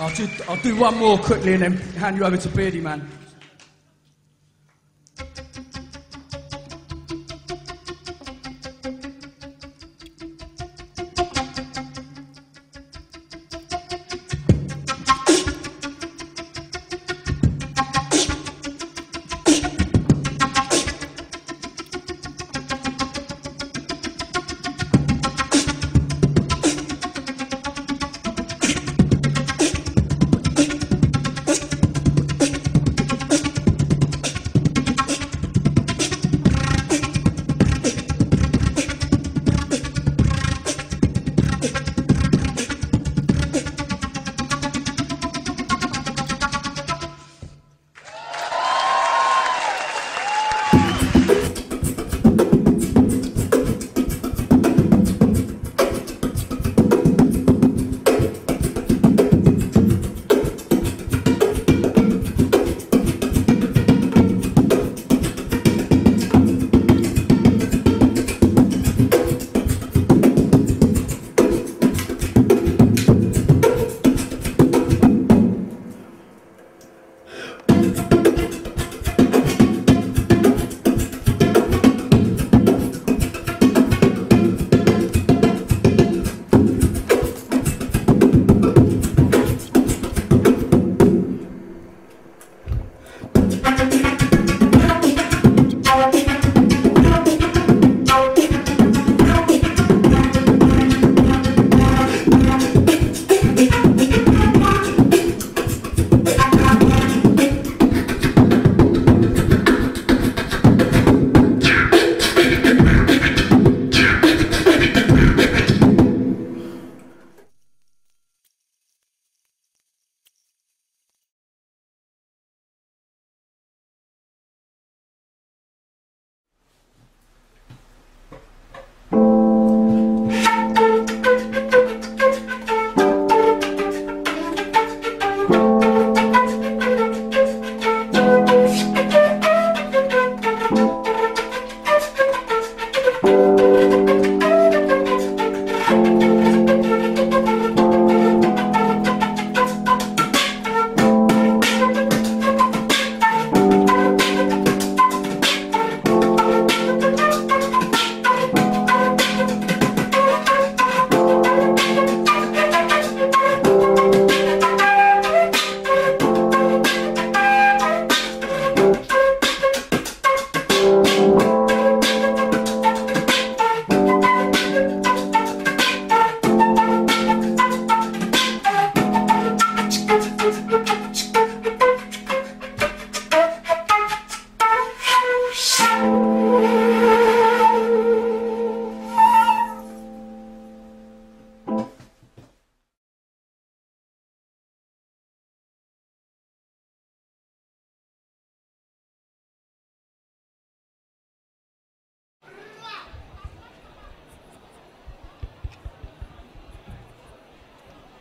I'll do one more quickly and then hand you over to Beardy Man.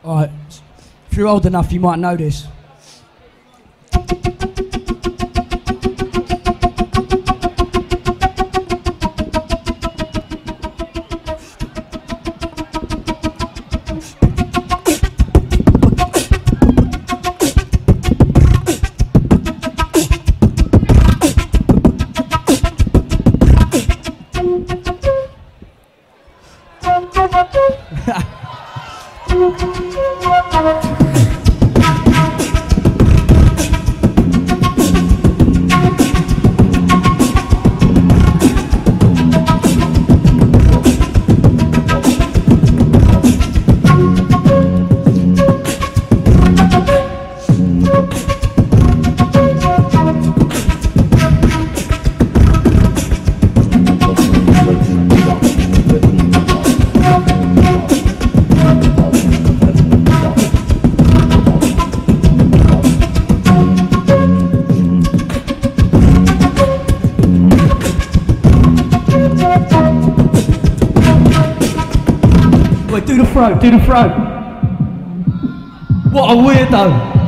Alright, if you're old enough you might know this. Do the throat. What a weirdo.